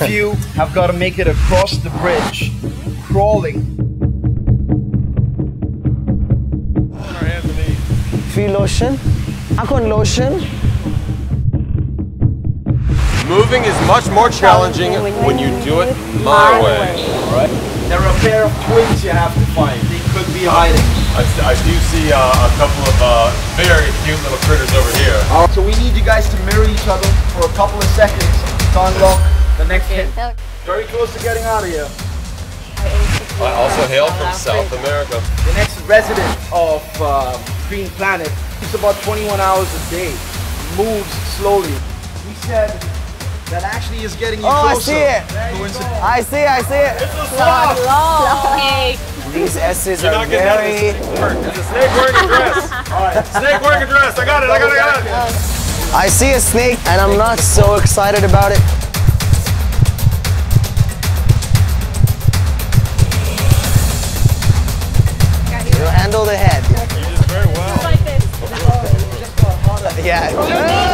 of you have got to make it across the bridge, crawling. Free lotion. I got lotion. Moving is much more challenging when you do it my way. Right? There are a pair of twigs you have to find. They could be hiding. I do see a couple of very cute little critters over here. So we need you guys to mirror each other for a couple of seconds to unlock the next hit. Very close to getting out of here. I also hail from South America. The next resident of Green Planet is about 21 hours a day. Moves slowly. We said that actually is getting you closer. Oh, I see it. I see it. It's a sloth. These S's are very... It's a snake wearing a dress. All right. Snake wearing a dress. I got it. I see a snake and I'm not so excited about it. Handle the head. You did very well. Just like this. Yeah.